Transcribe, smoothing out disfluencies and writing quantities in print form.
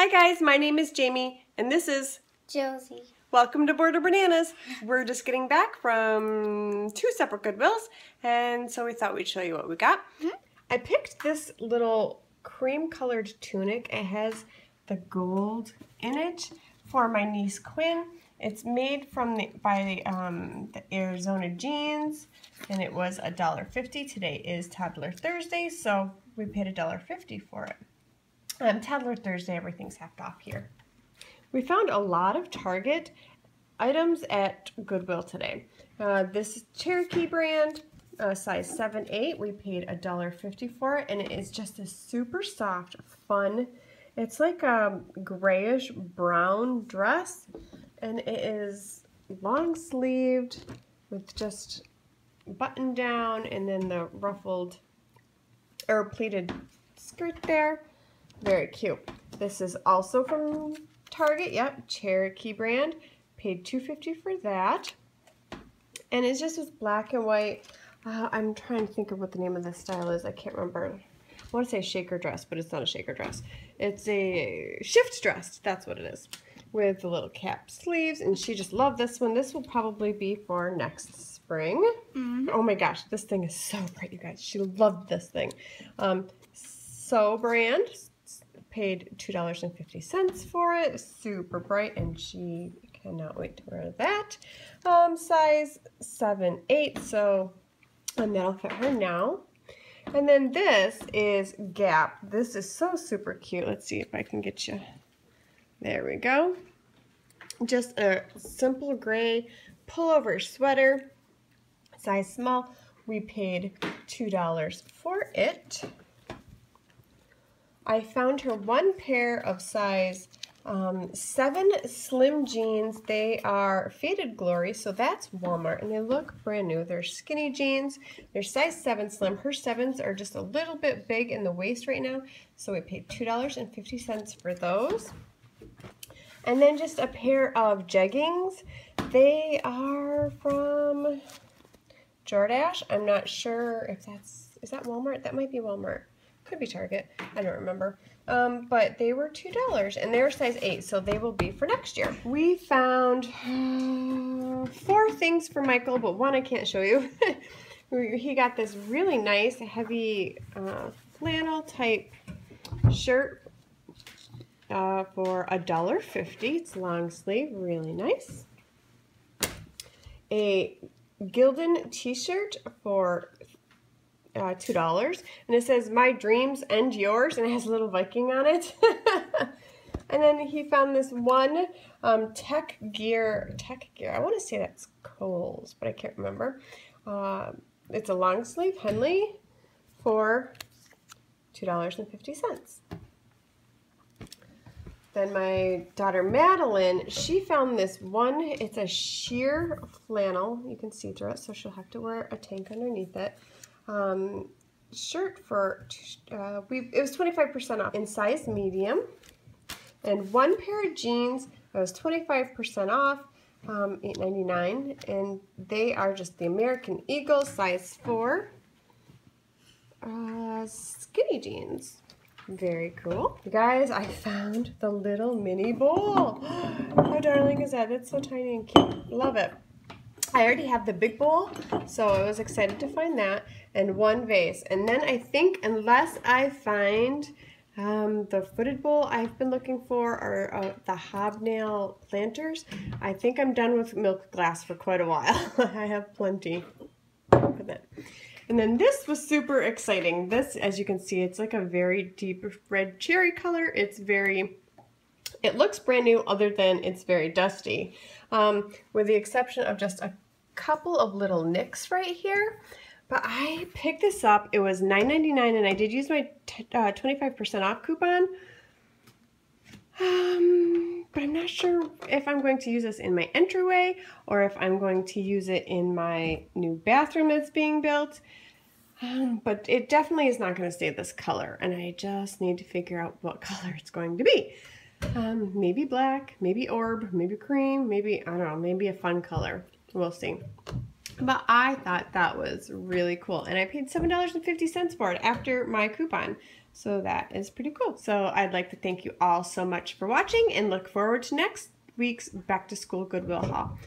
Hi guys, my name is Jamie and this is Josie. Welcome to Border Bananas. We're just getting back from two separate Goodwills and so we thought we'd show you what we got. I picked this little cream colored tunic. It has the gold in it for my niece Quinn. It's made from the Arizona jeans and it was $1.50. Today is Toddler Thursday, so we paid $1.50 for it. Toddler Thursday, everything's half off here. We found a lot of Target items at Goodwill today. This Cherokee brand, size 7-8, we paid $1.50 for it, and it is just a super soft, fun, it's like a grayish brown dress, and it is long sleeved with just button down and then the ruffled or pleated skirt there. Very cute. This is also from Target, yep, Cherokee brand. Paid $2.50 for that. And it's just this black and white, I'm trying to think of what the name of this style is, I can't remember. I want to say shaker dress, but it's not a shaker dress. It's a shift dress, that's what it is, with the little cap sleeves, and she just loved this one. This will probably be for next spring. Oh my gosh, this thing is so bright, you guys. She loved this thing. So brand, paid $2.50 for it, super bright, and she cannot wait to wear that. Size 7-8, so that'll fit her now. And then this is Gap. This is so super cute. Let's see if I can get you. There we go. Just a simple gray pullover sweater, size small. We paid $2 for it. I found her one pair of size 7 slim jeans. They are Faded Glory, so that's Walmart, and they look brand new. They're skinny jeans. They're size 7 slim. Her 7s are just a little bit big in the waist right now, so we paid $2.50 for those. And then just a pair of jeggings. They are from Jardash. I'm not sure if that's, is that Walmart? That might be Walmart. Could be Target. I don't remember. But they were $2 and they were size 8, so they will be for next year. We found 4 things for Michael, but one I can't show you. He got this really nice heavy flannel type shirt for $1.50. It's long sleeve, really nice. A Gildan t-shirt for $2, and it says "My dreams and yours," and it has a little Viking on it. And then he found this one tech gear. I want to say that's Kohl's, but I can't remember. It's a long sleeve Henley for $2.50. Then my daughter Madeline, she found this one. It's a sheer flannel. You can see through it, so she'll have to wear a tank underneath it. Shirt for, it was 25% off in size medium. And one pair of jeans that was 25% off, $8.99. And they are just the American Eagle, size 4. Skinny jeans. Very cool. You guys, I found the little mini bowl. How darling is that? It's so tiny and cute. Love it. I already have the big bowl, so I was excited to find that, and one vase. And then I think, unless I find the footed bowl I've been looking for, or the hobnail planters, I think I'm done with milk glass for quite a while. I have plenty for that. And then this was super exciting. This, as you can see, it's like a very deep red cherry color. It's very... It looks brand new other than it's very dusty, with the exception of just a couple of little nicks right here. But I picked this up. It was $9.99 and I did use my 25% off coupon. But I'm not sure if I'm going to use this in my entryway or if I'm going to use it in my new bathroom that's being built. But it definitely is not going to stay this color, and I just need to figure out what color it's going to be. Maybe black, maybe orb, maybe cream, maybe, I don't know, maybe a fun color. We'll see. But I thought that was really cool. And I paid $7.50 for it after my coupon. So that is pretty cool. So I'd like to thank you all so much for watching and look forward to next week's back to school Goodwill haul.